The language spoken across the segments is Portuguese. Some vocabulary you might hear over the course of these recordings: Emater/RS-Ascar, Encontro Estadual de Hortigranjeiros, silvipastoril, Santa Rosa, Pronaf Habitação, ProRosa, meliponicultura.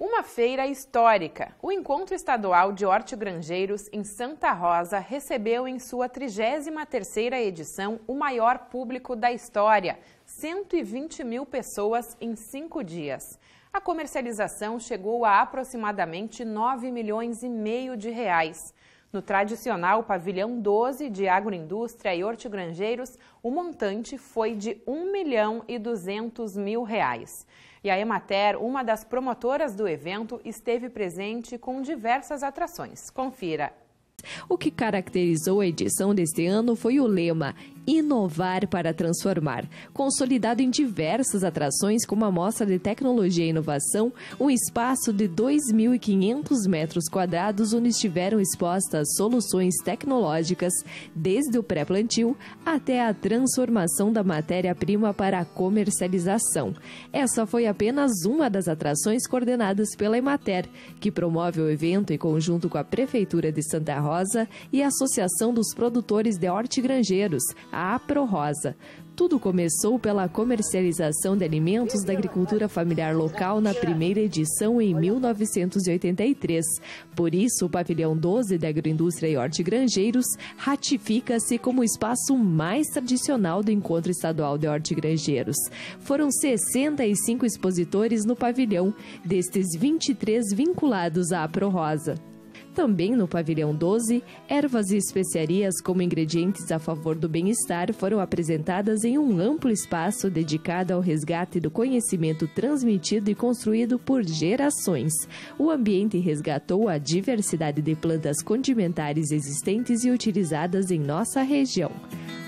Uma feira histórica. O Encontro Estadual de Hortigranjeiros em Santa Rosa recebeu em sua 33ª edição o maior público da história, 120 mil pessoas em 5 dias. A comercialização chegou a aproximadamente 9 milhões e meio de reais. No tradicional pavilhão 12 de agroindústria e hortigranjeiros, o montante foi de 1 milhão e 200 mil reais. E a Emater, uma das promotoras do evento, esteve presente com diversas atrações. Confira. O que caracterizou a edição deste ano foi o lema "Inovar para transformar", consolidado em diversas atrações como a Mostra de Tecnologia e Inovação, um espaço de 2.500 metros quadrados onde estiveram expostas soluções tecnológicas, desde o pré-plantio até a transformação da matéria-prima para a comercialização. Essa foi apenas uma das atrações coordenadas pela Emater, que promove o evento em conjunto com a Prefeitura de Santa Rosa e a Associação dos Produtores de Hortigranjeiros, a ProRosa. Tudo começou pela comercialização de alimentos da agricultura familiar local na primeira edição em 1983. Por isso, o pavilhão 12 da agroindústria e hortigranjeiros ratifica-se como o espaço mais tradicional do Encontro Estadual de Hortigranjeiros. Foram 65 expositores no pavilhão, destes 23 vinculados à ProRosa. Também no pavilhão 12, ervas e especiarias como ingredientes a favor do bem-estar foram apresentadas em um amplo espaço dedicado ao resgate do conhecimento transmitido e construído por gerações. O ambiente resgatou a diversidade de plantas condimentares existentes e utilizadas em nossa região.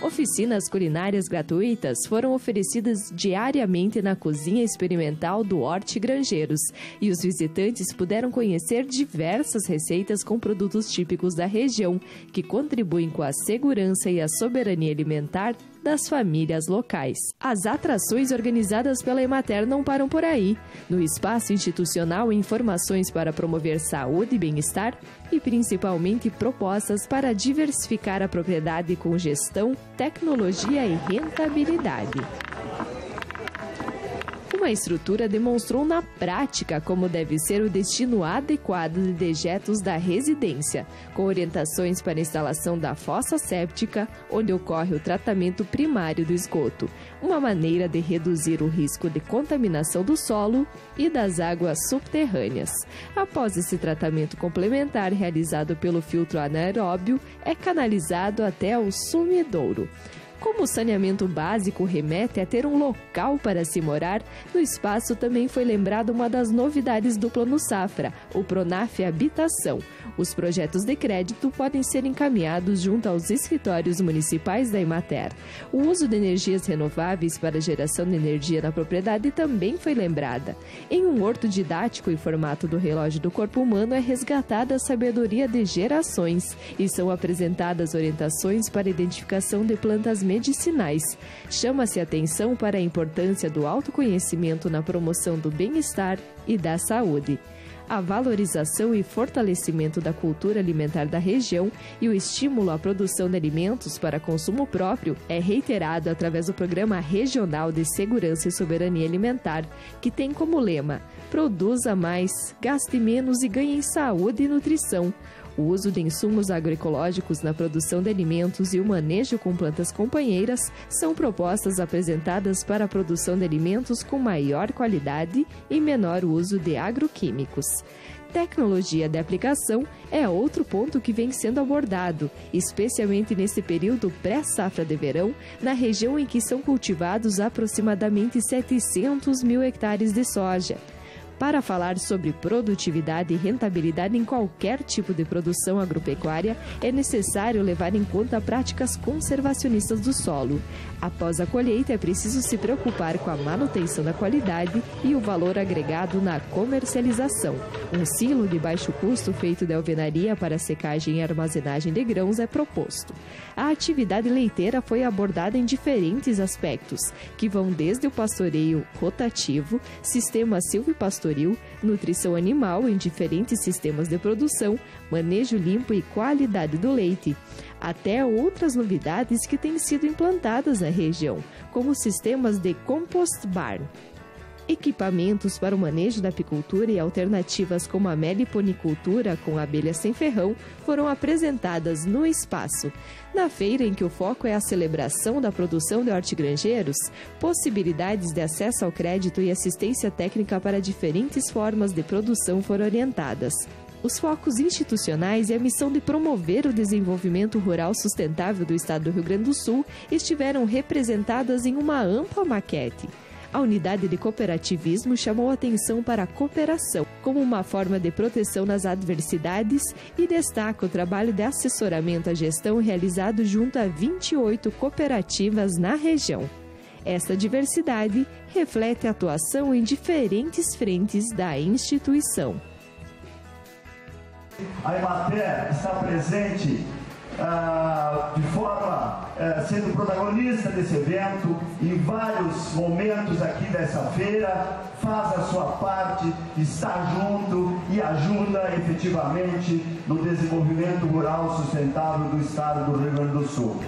Oficinas culinárias gratuitas foram oferecidas diariamente na cozinha experimental do Hortigranjeiros e os visitantes puderam conhecer diversas receitas com produtos típicos da região, que contribuem com a segurança e a soberania alimentar das famílias locais. As atrações organizadas pela Emater não param por aí. No espaço institucional, informações para promover saúde e bem-estar e principalmente propostas para diversificar a propriedade com gestão, tecnologia e rentabilidade. Uma estrutura demonstrou na prática como deve ser o destino adequado de dejetos da residência, com orientações para a instalação da fossa séptica, onde ocorre o tratamento primário do esgoto, uma maneira de reduzir o risco de contaminação do solo e das águas subterrâneas. Após esse tratamento complementar realizado pelo filtro anaeróbio, é canalizado até o sumidouro. Como o saneamento básico remete a ter um local para se morar, no espaço também foi lembrada uma das novidades do Plano Safra, o Pronaf Habitação. Os projetos de crédito podem ser encaminhados junto aos escritórios municipais da Emater. O uso de energias renováveis para geração de energia na propriedade também foi lembrada. Em um horto didático em formato do relógio do corpo humano é resgatada a sabedoria de gerações e são apresentadas orientações para a identificação de plantas medicinais. Chama-se atenção para a importância do autoconhecimento na promoção do bem-estar e da saúde. A valorização e fortalecimento da cultura alimentar da região e o estímulo à produção de alimentos para consumo próprio é reiterado através do Programa Regional de Segurança e Soberania Alimentar, que tem como lema: produza mais, gaste menos e ganhe em saúde e nutrição. O uso de insumos agroecológicos na produção de alimentos e o manejo com plantas companheiras são propostas apresentadas para a produção de alimentos com maior qualidade e menor uso de agroquímicos. Tecnologia de aplicação é outro ponto que vem sendo abordado, especialmente nesse período pré-safra de verão, na região em que são cultivados aproximadamente 700 mil hectares de soja. Para falar sobre produtividade e rentabilidade em qualquer tipo de produção agropecuária, é necessário levar em conta práticas conservacionistas do solo. Após a colheita, é preciso se preocupar com a manutenção da qualidade e o valor agregado na comercialização. Um silo de baixo custo feito de alvenaria para secagem e armazenagem de grãos é proposto. A atividade leiteira foi abordada em diferentes aspectos, que vão desde o pastoreio rotativo, sistema silvipastoril, nutrição animal em diferentes sistemas de produção, manejo limpo e qualidade do leite, até outras novidades que têm sido implantadas na região, como sistemas de compost barn. equipamentos para o manejo da apicultura e alternativas como a meliponicultura com abelhas sem ferrão foram apresentadas no espaço. Na feira, em que o foco é a celebração da produção de hortigranjeiros, possibilidades de acesso ao crédito e assistência técnica para diferentes formas de produção foram orientadas. Os focos institucionais e a missão de promover o desenvolvimento rural sustentável do estado do Rio Grande do Sul estiveram representadas em uma ampla maquete. A unidade de cooperativismo chamou atenção para a cooperação como uma forma de proteção nas adversidades e destaca o trabalho de assessoramento à gestão realizado junto a 28 cooperativas na região. Essa diversidade reflete a atuação em diferentes frentes da instituição. A Emater está presente de forma sendo protagonista desse evento em vários momentos aqui dessa feira, faz a sua parte, está junto e ajuda efetivamente no desenvolvimento rural sustentável do estado do Rio Grande do Sul.